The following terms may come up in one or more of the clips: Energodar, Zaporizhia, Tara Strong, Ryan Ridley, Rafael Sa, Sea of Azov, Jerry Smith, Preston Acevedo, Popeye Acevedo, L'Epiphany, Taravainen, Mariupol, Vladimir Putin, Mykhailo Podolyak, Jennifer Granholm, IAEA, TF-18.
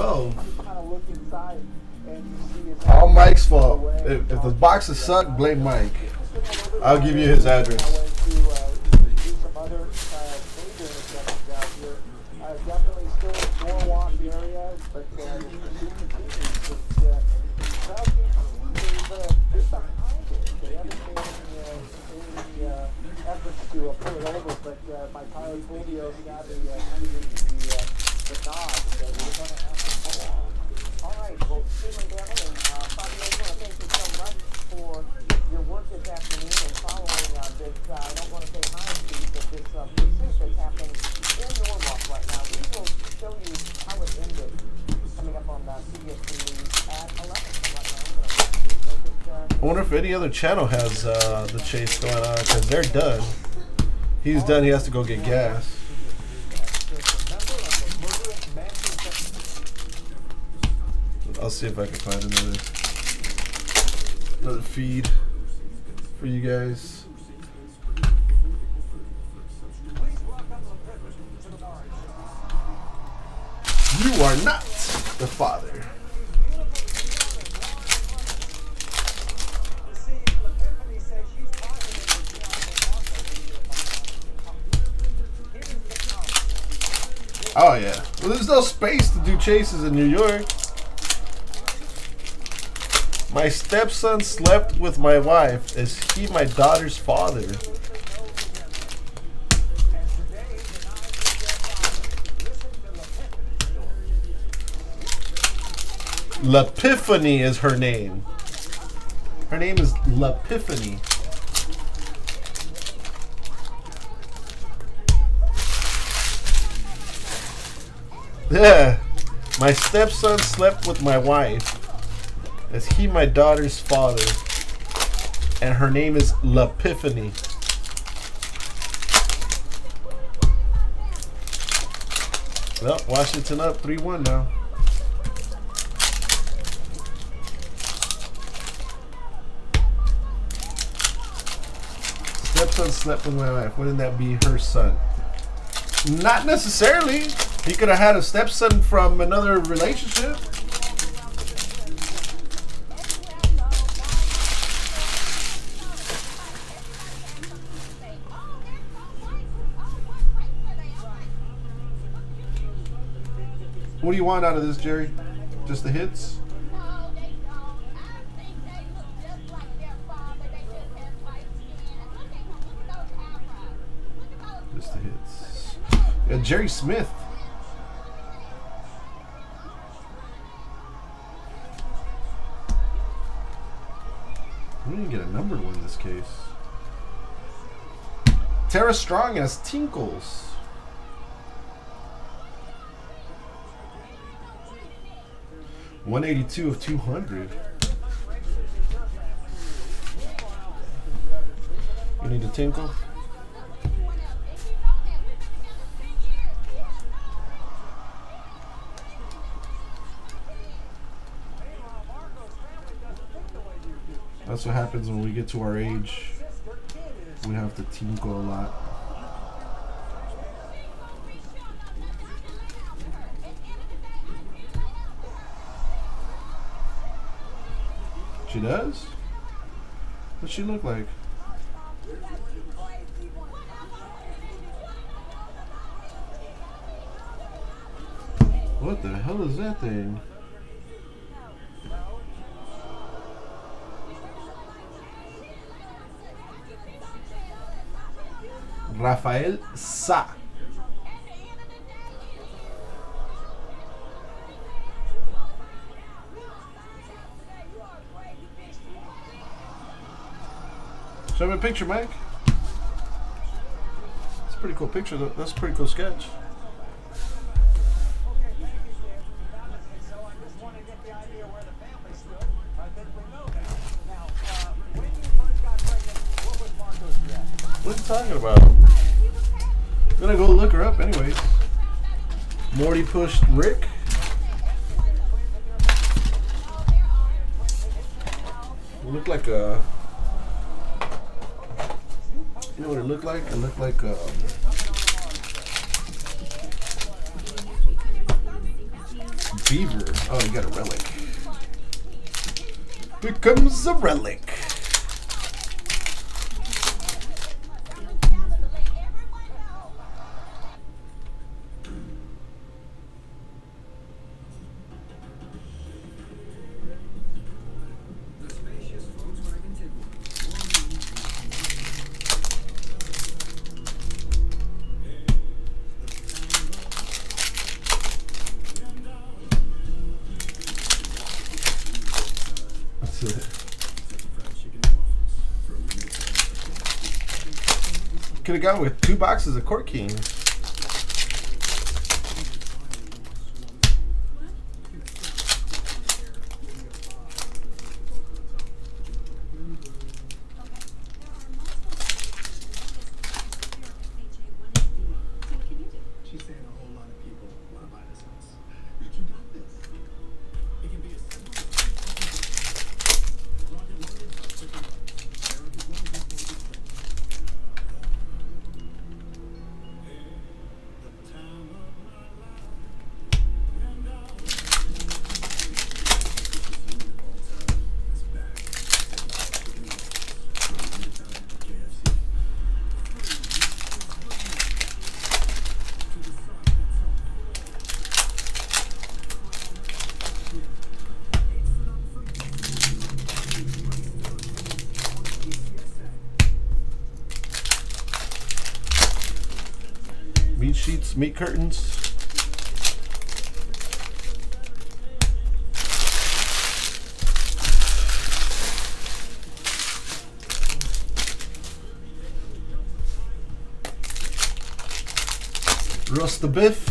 12. All Mike's fault. If the boxes suck, blame Mike. I'll give you his address. Any other channel has the chase going on because they're done. He's done. He has to go get gas. I'll see if I can find another feed for you guys. You are not the father. Oh yeah. Well, there's no space to do chases in New York. My stepson slept with my wife. Is he my daughter's father? L'Epiphany is her name. Her name is L'Epiphany. Yeah, my stepson slept with my wife. Is he my daughter's father? And her name is L'Epiphany. Well, Washington up 3-1 now. Stepson slept with my wife. Wouldn't that be her son? Not necessarily. He could have had a stepson from another relationship. What do you want out of this, Jerry? Just the hits? Just the hits. Yeah, Jerry Smith. We didn't get a number one in this case. Tara Strong as Tinkles. $182 of $200. You need a tinkle? That's what happens when we get to our age. We have to tinkle a lot. She does? What's she look like? What the hell is that thing? Rafael Sa. Show me a picture, Mike. It's a pretty cool picture, though. That's a pretty cool sketch. What are you talking about? I'm gonna go look her up anyways. Morty pushed Rick. It looked like a... You know what it looked like? It looked like a... Beaver. Oh, you got a relic. Here comes a relic. Could have gone with 2 boxes of Court King. Sheets, meat curtains. Roast the biff.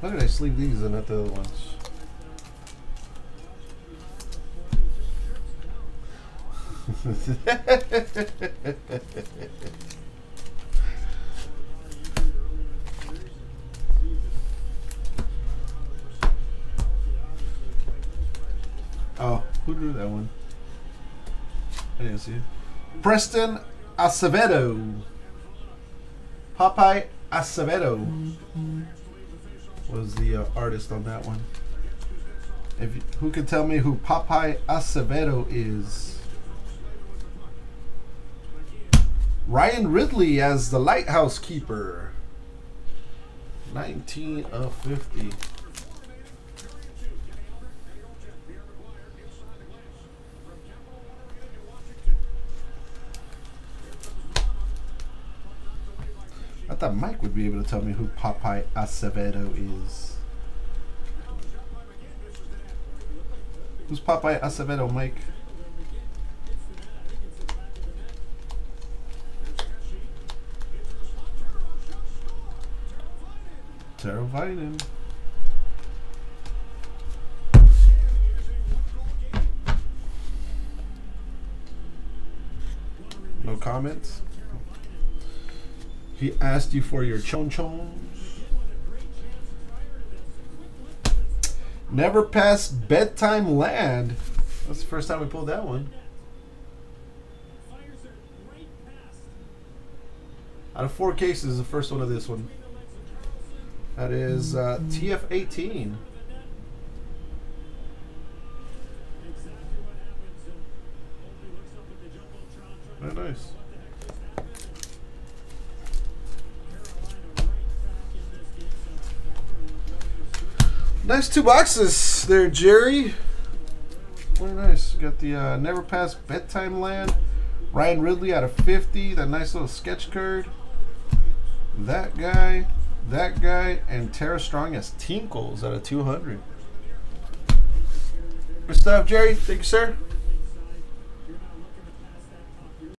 Why did I sleeve these and not the other ones? Oh, who drew that one? I didn't see it. Preston Acevedo. Popeye Acevedo. Was the artist on that one. If you, who can tell me who Popeye Acevedo is? Ryan Ridley as the Lighthouse Keeper. 19/50. I thought Mike would be able to tell me who Popeye Acevedo is. Who's Popeye Acevedo, Mike? Taravainen. No comments? He asked you for your chonchons. Never past bedtime land. That's the first time we pulled that one. Out of 4 cases, the first one of this one. That is TF-18. choice. Nice two boxes there, Jerry. Very nice. Got the Never Past Bedtime Land. Ryan Ridley out of 50. That nice little sketch card. That guy, and Tara Strong as Tinkles out of 200. Good stuff, Jerry. Thank you, sir.